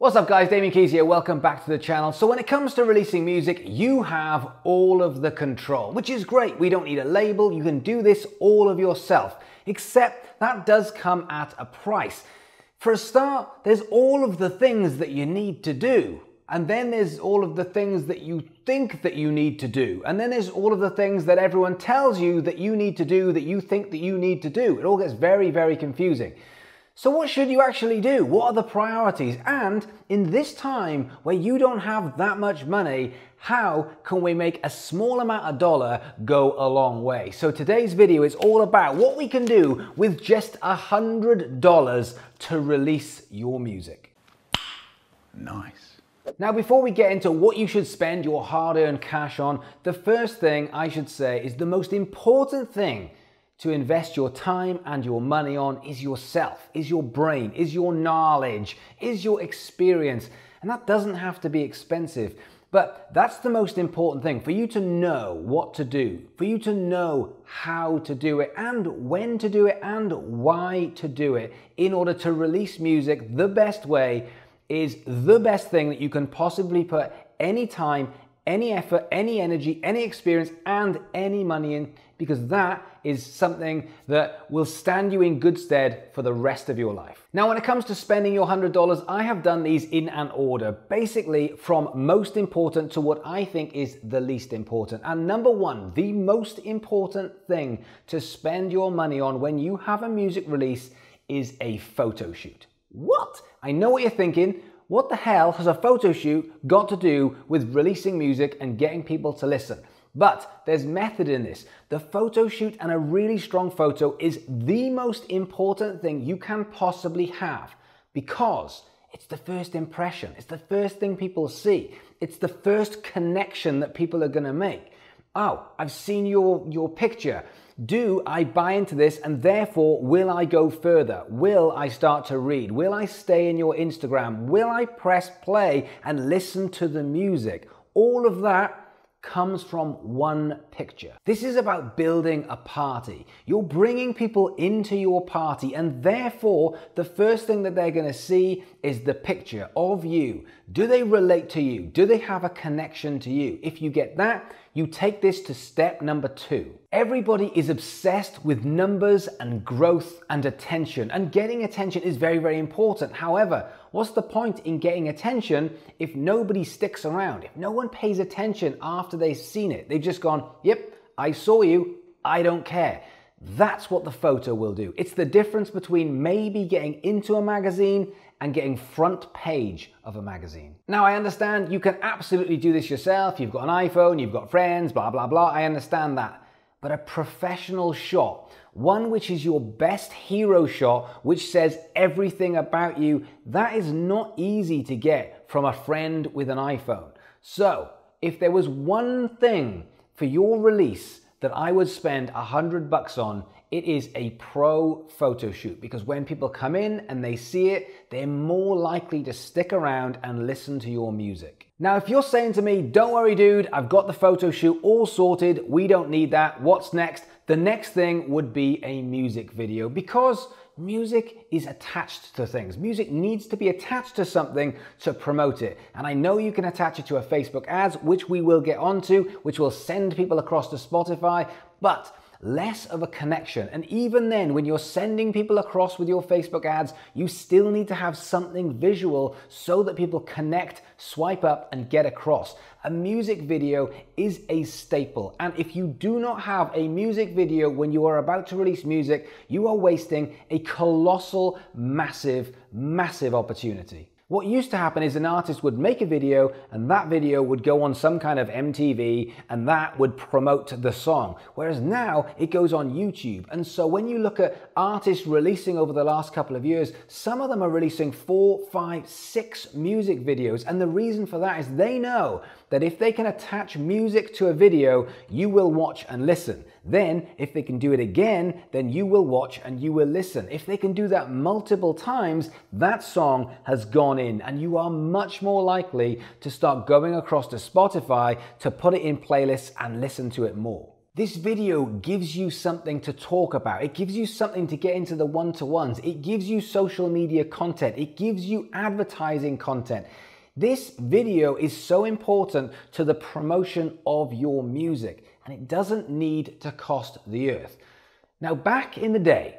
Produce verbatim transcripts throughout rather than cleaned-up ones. What's up guys, Damian Keyes here, welcome back to the channel. So when it comes to releasing music, you have all of the control, which is great. We don't need a label, you can do this all of yourself, except that does come at a price. For a start, there's all of the things that you need to do, and then there's all of the things that you think that you need to do, and then there's all of the things that everyone tells you that you need to do, that you think that you need to do. It all gets very, very confusing. So what should you actually do? What are the priorities? And in this time where you don't have that much money, how can we make a small amount of dollar go a long way? So today's video is all about what we can do with just a hundred dollars to release your music. Nice. Now, before we get into what you should spend your hard-earned cash on, the first thing I should say is the most important thing to invest your time and your money on is yourself, is your brain, is your knowledge, is your experience. And that doesn't have to be expensive, but that's the most important thing, for you to know what to do, for you to know how to do it and when to do it and why to do it in order to release music the best way is the best thing that you can possibly put any time, any effort, any energy, any experience, and any money in, because that is something that will stand you in good stead for the rest of your life. Now, when it comes to spending your one hundred dollars, I have done these in an order, basically from most important to what I think is the least important. And number one, the most important thing to spend your money on when you have a music release is a photo shoot. What? I know what you're thinking. What the hell has a photo shoot got to do with releasing music and getting people to listen? But there's method in this. The photo shoot and a really strong photo is the most important thing you can possibly have, because it's the first impression. It's the first thing people see. It's the first connection that people are gonna make. Oh, I've seen your, your picture. Do I buy into this, and therefore will I go further? Will I start to read? Will I stay in your Instagram? Will I press play and listen to the music? All of that comes from one picture. This is about building a party. You're bringing people into your party, and therefore the first thing that they're gonna see is the picture of you. Do they relate to you? Do they have a connection to you? If you get that, you take this to step number two. Everybody is obsessed with numbers and growth and attention, and getting attention is very, very important. However, what's the point in getting attention if nobody sticks around, if no one pays attention after they've seen it? They've just gone, yep, I saw you, I don't care. That's what the photo will do. It's the difference between maybe getting into a magazine and getting front page of a magazine. Now, I understand you can absolutely do this yourself. You've got an iPhone, you've got friends, blah, blah, blah. I understand that. But a professional shot, one which is your best hero shot, which says everything about you, that is not easy to get from a friend with an iPhone. So if there was one thing for your release that I would spend a hundred bucks on, it is a pro photo shoot, because when people come in and they see it, they're more likely to stick around and listen to your music. Now, if you're saying to me, don't worry, dude, I've got the photo shoot all sorted, we don't need that, what's next? The next thing would be a music video, because music is attached to things. Music needs to be attached to something to promote it. And I know you can attach it to a Facebook ads, which we will get onto, which will send people across to Spotify, but less of a connection. And even then, when you're sending people across with your Facebook ads, you still need to have something visual so that people connect, swipe up, and get across. A music video is a staple, and if you do not have a music video when you are about to release music, you are wasting a colossal, massive, massive opportunity. What used to happen is an artist would make a video, and that video would go on some kind of M T V, and that would promote the song. Whereas now it goes on YouTube. And so when you look at artists releasing over the last couple of years, some of them are releasing four, five, six music videos. And the reason for that is they know that if they can attach music to a video, you will watch and listen. Then if they can do it again, then you will watch and you will listen. If they can do that multiple times, that song has gone in, and you are much more likely to start going across to Spotify to put it in playlists and listen to it more. This video gives you something to talk about. It gives you something to get into the one-to-ones. It gives you social media content. It gives you advertising content. This video is so important to the promotion of your music, and it doesn't need to cost the earth. Now, back in the day,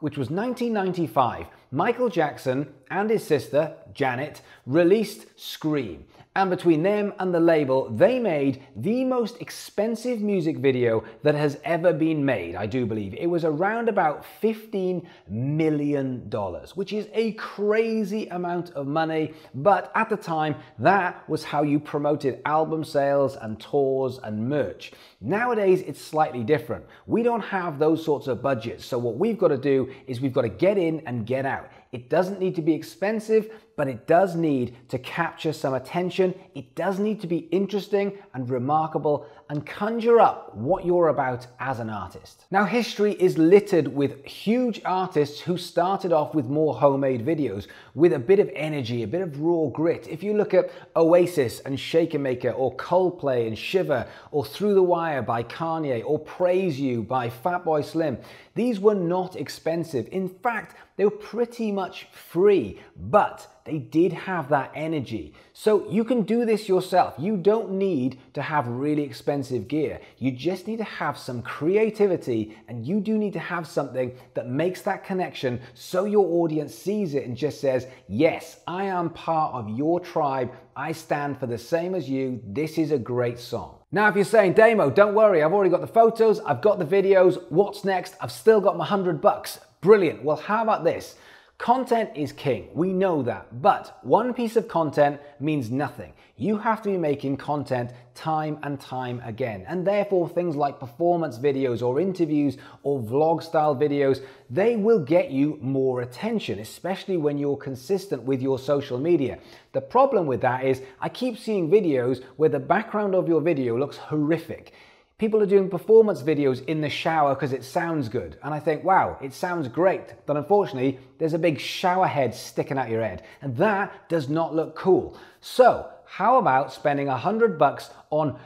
which was nineteen ninety-five, Michael Jackson and his sister, Janet, released Scream. And between them and the label, they made the most expensive music video that has ever been made, I do believe. It was around about fifteen million dollars, which is a crazy amount of money. But at the time, that was how you promoted album sales and tours and merch. Nowadays, it's slightly different. We don't have those sorts of budgets. So what we've got to do is we've got to get in and get out. It doesn't need to be expensive, but it does need to capture some attention. It does need to be interesting and remarkable and conjure up what you're about as an artist. Now, history is littered with huge artists who started off with more homemade videos, with a bit of energy, a bit of raw grit. If you look at Oasis and Shaker Maker, or Coldplay and Shiver, or Through the Wire by Kanye, or Praise You by Fatboy Slim, these were not expensive. In fact, they were pretty much free, but they did have that energy. So you can do this yourself. You don't need to have really expensive gear. You just need to have some creativity, and you do need to have something that makes that connection so your audience sees it and just says, yes, I am part of your tribe. I stand for the same as you. This is a great song. Now, if you're saying, Damo, don't worry, I've already got the photos, I've got the videos, what's next? I've still got my hundred bucks. Brilliant. Well, how about this? Content is king. We know that. But one piece of content means nothing. You have to be making content time and time again. And therefore, things like performance videos or interviews or vlog style videos, they will get you more attention, especially when you're consistent with your social media. The problem with that is I keep seeing videos where the background of your video looks horrific. People are doing performance videos in the shower because it sounds good. And I think, wow, it sounds great. But unfortunately, there's a big shower head sticking out your head. And that does not look cool. So how about spending a hundred bucks on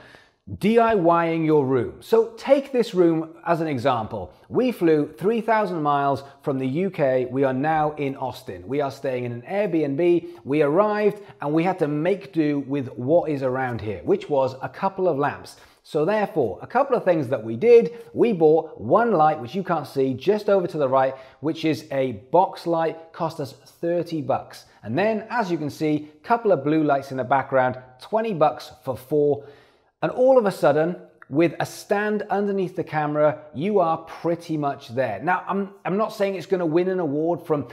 DIYing your room? So take this room as an example. We flew three thousand miles from the U K. We are now in Austin. We are staying in an Airbnb. We arrived and we had to make do with what is around here, which was a couple of lamps. So therefore, a couple of things that we did, we bought one light, which you can't see, just over to the right, which is a box light, cost us thirty bucks. And then, as you can see, a couple of blue lights in the background, twenty bucks for four. And all of a sudden, with a stand underneath the camera, you are pretty much there. Now, I'm, I'm not saying it's gonna win an award from,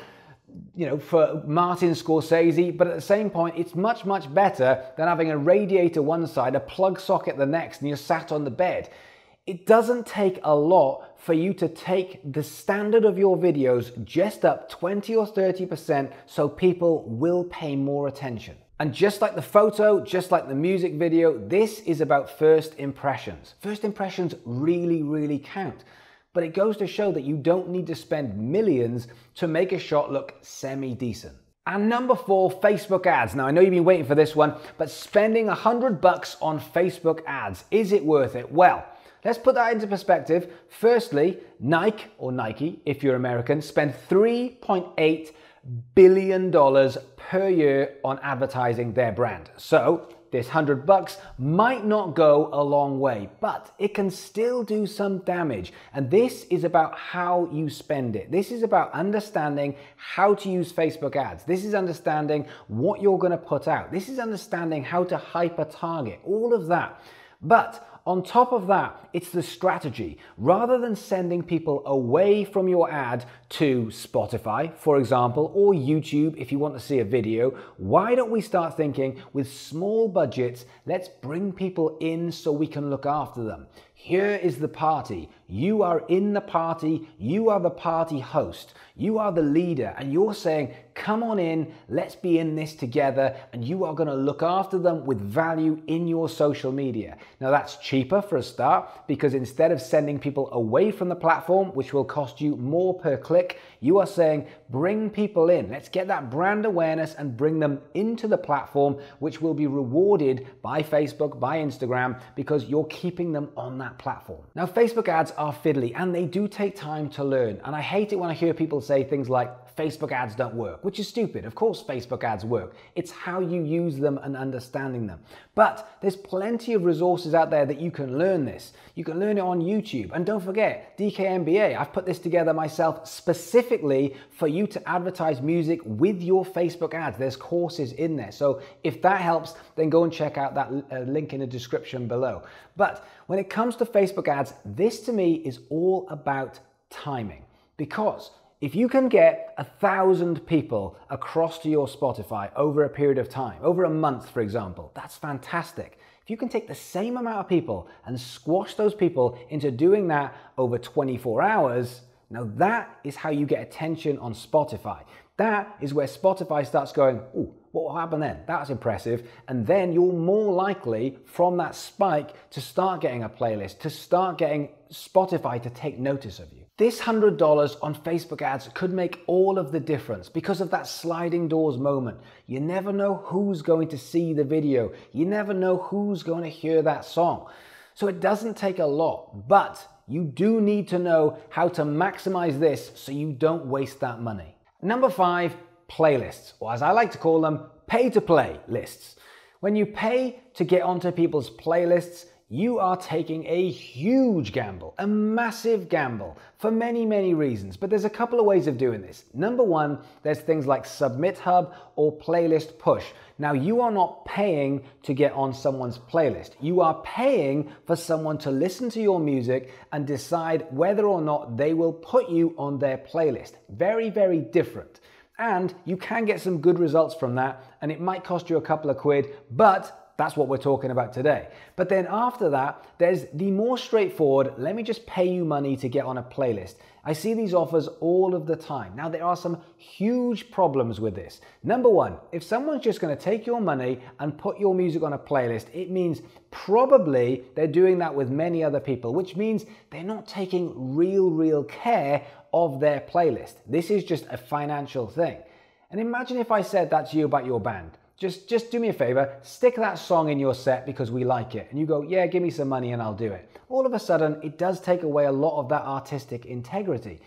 you know, for Martin Scorsese, but at the same point, it's much, much better than having a radiator one side, a plug socket the next, and you're sat on the bed. It doesn't take a lot for you to take the standard of your videos just up twenty or thirty percent so people will pay more attention. And just like the photo, just like the music video, this is about first impressions. First impressions really, really count. But it goes to show that you don't need to spend millions to make a shot look semi-decent. And number four, Facebook ads. Now, I know you've been waiting for this one, but spending a hundred bucks on Facebook ads, is it worth it? Well, let's put that into perspective. Firstly, Nike, or Nike, if you're American, spend three point eight billion dollars per year on advertising their brand. So this hundred bucks might not go a long way, but it can still do some damage. And this is about how you spend it. This is about understanding how to use Facebook ads. This is understanding what you're gonna put out. This is understanding how to hyper target, all of that. But on top of that, it's the strategy. Rather than sending people away from your ad to Spotify, for example, or YouTube if you want to see a video, why don't we start thinking with small budgets, let's bring people in so we can look after them. Here is the party. You are in the party. You are the party host. You are the leader. And you're saying, come on in, let's be in this together. And you are going to look after them with value in your social media. Now, that's cheaper for a start, because instead of sending people away from the platform, which will cost you more per click, you are saying, bring people in. Let's get that brand awareness and bring them into the platform, which will be rewarded by Facebook, by Instagram, because you're keeping them on that that platform. Now, Facebook ads are fiddly and they do take time to learn. And I hate it when I hear people say things like Facebook ads don't work, which is stupid. Of course, Facebook ads work. It's how you use them and understanding them. But there's plenty of resources out there that you can learn this. You can learn it on YouTube. And don't forget, D K M B A, I've put this together myself specifically for you to advertise music with your Facebook ads. There's courses in there. So if that helps, then go and check out that uh, link in the description below. But when it comes to Facebook ads, this to me is all about timing. Because if you can get a thousand people across to your Spotify over a period of time, over a month, for example, that's fantastic. If you can take the same amount of people and squash those people into doing that over twenty-four hours, now that is how you get attention on Spotify. That is where Spotify starts going, ooh, what will happen then? That's impressive. And then you're more likely from that spike to start getting a playlist, to start getting Spotify to take notice of you. This one hundred dollars on Facebook ads could make all of the difference because of that sliding doors moment. You never know who's going to see the video. You never know who's going to hear that song. So it doesn't take a lot, but you do need to know how to maximize this so you don't waste that money. Number five, playlists, or as I like to call them, pay-to-play lists. When you pay to get onto people's playlists, you are taking a huge gamble, a massive gamble, for many, many reasons. But there's a couple of ways of doing this. Number one, there's things like Submit Hub or Playlist Push. Now, you are not paying to get on someone's playlist. You are paying for someone to listen to your music and decide whether or not they will put you on their playlist. Very, very different. And you can get some good results from that, and it might cost you a couple of quid, but that's what we're talking about today. But then after that, there's the more straightforward, let me just pay you money to get on a playlist. I see these offers all of the time. Now, there are some huge problems with this. Number one, if someone's just gonna take your money and put your music on a playlist, it means probably they're doing that with many other people, which means they're not taking real, real care of their playlist. This is just a financial thing. And imagine if I said that to you about your band. Just, just do me a favor, stick that song in your set because we like it. And you go, yeah, give me some money and I'll do it. All of a sudden, it does take away a lot of that artistic integrity.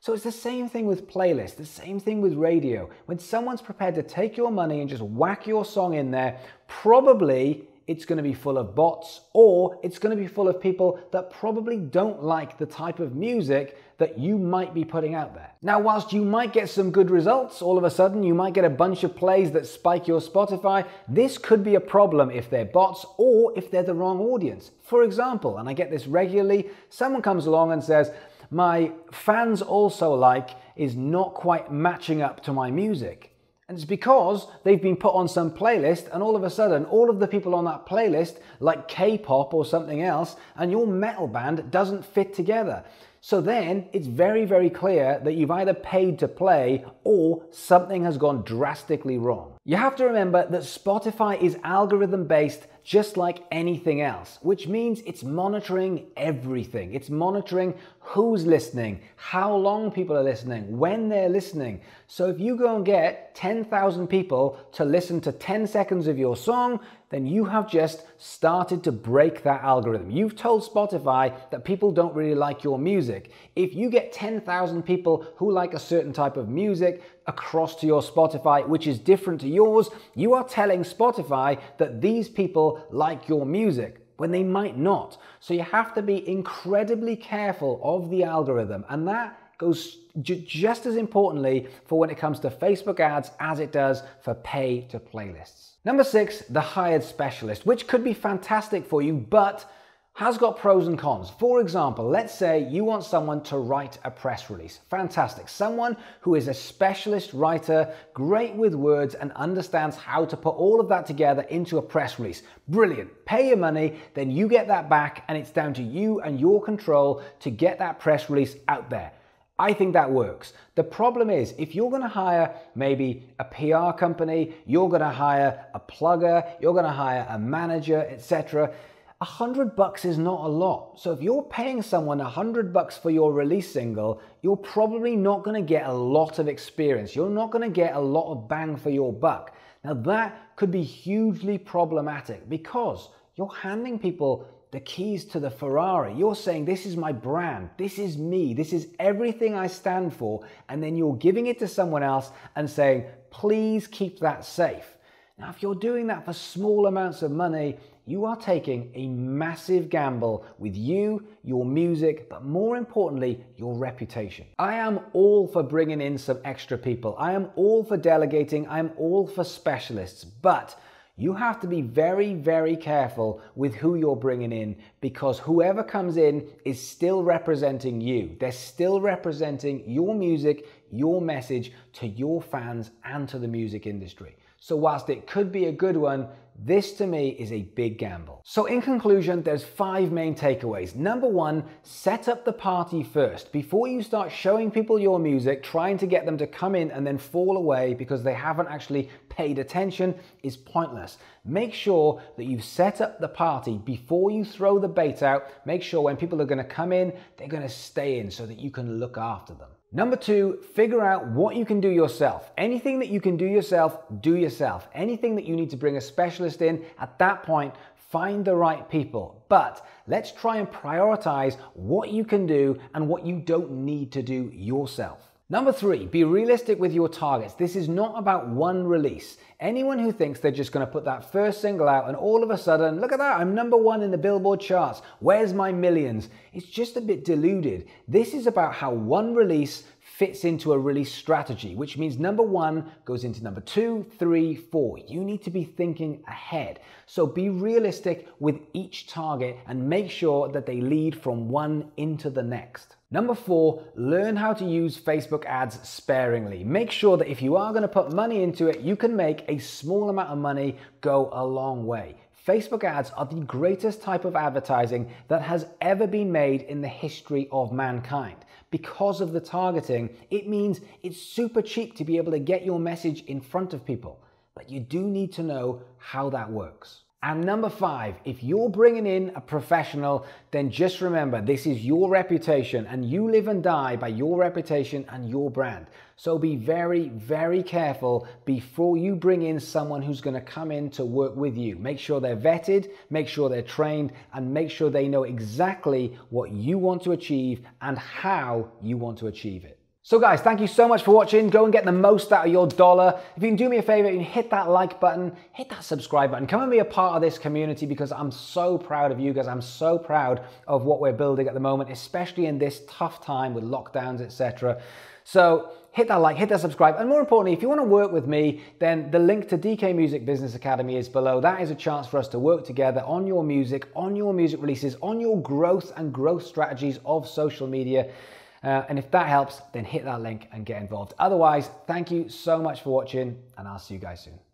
So it's the same thing with playlists, the same thing with radio. When someone's prepared to take your money and just whack your song in there, probably it's gonna be full of bots, or it's gonna be full of people that probably don't like the type of music that you might be putting out there. Now, whilst you might get some good results, all of a sudden you might get a bunch of plays that spike your Spotify, this could be a problem if they're bots or if they're the wrong audience. For example, and I get this regularly, someone comes along and says, my fans also like is not quite matching up to my music. And it's because they've been put on some playlist, and all of a sudden, all of the people on that playlist like K-pop or something else, and your metal band doesn't fit together. So then it's very, very clear that you've either paid to play or something has gone drastically wrong. You have to remember that Spotify is algorithm-based just like anything else, which means it's monitoring everything. It's monitoring who's listening, how long people are listening, when they're listening. So if you go and get ten thousand people to listen to ten seconds of your song, then you have just started to break that algorithm. You've told Spotify that people don't really like your music. If you get ten thousand people who like a certain type of music across to your Spotify, which is different to yours, you are telling Spotify that these people like your music when they might not. So you have to be incredibly careful of the algorithm, and that goes just as importantly for when it comes to Facebook ads as it does for pay to playlists. Number six, the hired specialist, which could be fantastic for you, but has got pros and cons. For example, let's say you want someone to write a press release. Fantastic. Someone who is a specialist writer, great with words, and understands how to put all of that together into a press release. Brilliant. Pay your money, then you get that back, and it's down to you and your control to get that press release out there. I think that works. The problem is, if you're gonna hire maybe a P R company, you're gonna hire a plugger, you're gonna hire a manager, et cetera, a hundred bucks is not a lot. So if you're paying someone a hundred bucks for your release single, you're probably not gonna get a lot of experience. You're not gonna get a lot of bang for your buck. Now that could be hugely problematic because you're handing people the keys to the Ferrari. You're saying, this is my brand, this is me, this is everything I stand for, and then you're giving it to someone else and saying, please keep that safe. Now, if you're doing that for small amounts of money, you are taking a massive gamble with you, your music, but more importantly, your reputation. I am all for bringing in some extra people. I am all for delegating. I am all for specialists, but you have to be very, very careful with who you're bringing in, because whoever comes in is still representing you. They're still representing your music, your message to your fans and to the music industry. So whilst it could be a good one, this to me is a big gamble. So in conclusion, there's five main takeaways. Number one, set up the party first. Before you start showing people your music, trying to get them to come in and then fall away because they haven't actually paid attention is pointless. Make sure that you've set up the party before you throw the bait out. Make sure when people are gonna come in, they're gonna stay in so that you can look after them. Number two, figure out what you can do yourself. Anything that you can do yourself, do yourself. Anything that you need to bring a specialist in, at that point, find the right people. But let's try and prioritize what you can do and what you don't need to do yourself. Number three, be realistic with your targets. This is not about one release. Anyone who thinks they're just gonna put that first single out and all of a sudden, look at that, I'm number one in the Billboard charts, where's my millions? It's just a bit deluded. This is about how one release fits into a release strategy, which means number one goes into number two, three, four. You need to be thinking ahead. So be realistic with each target and make sure that they lead from one into the next. Number four, learn how to use Facebook ads sparingly. Make sure that if you are going to put money into it, you can make a small amount of money go a long way. Facebook ads are the greatest type of advertising that has ever been made in the history of mankind. Because of the targeting, it means it's super cheap to be able to get your message in front of people. But you do need to know how that works. And number five, if you're bringing in a professional, then just remember, this is your reputation and you live and die by your reputation and your brand. So be very, very careful before you bring in someone who's gonna come in to work with you. Make sure they're vetted, make sure they're trained, and make sure they know exactly what you want to achieve and how you want to achieve it. So guys, thank you so much for watching. Go and get the most out of your dollar. If you can do me a favor, you can hit that like button, hit that subscribe button. Come and be a part of this community because I'm so proud of you guys. I'm so proud of what we're building at the moment, especially in this tough time with lockdowns, et cetera. So hit that like, hit that subscribe. And more importantly, if you want to work with me, then the link to D K Music Business Academy is below. That is a chance for us to work together on your music, on your music releases, on your growth and growth strategies of social media. Uh, and if that helps, then hit that link and get involved. Otherwise, thank you so much for watching, and I'll see you guys soon.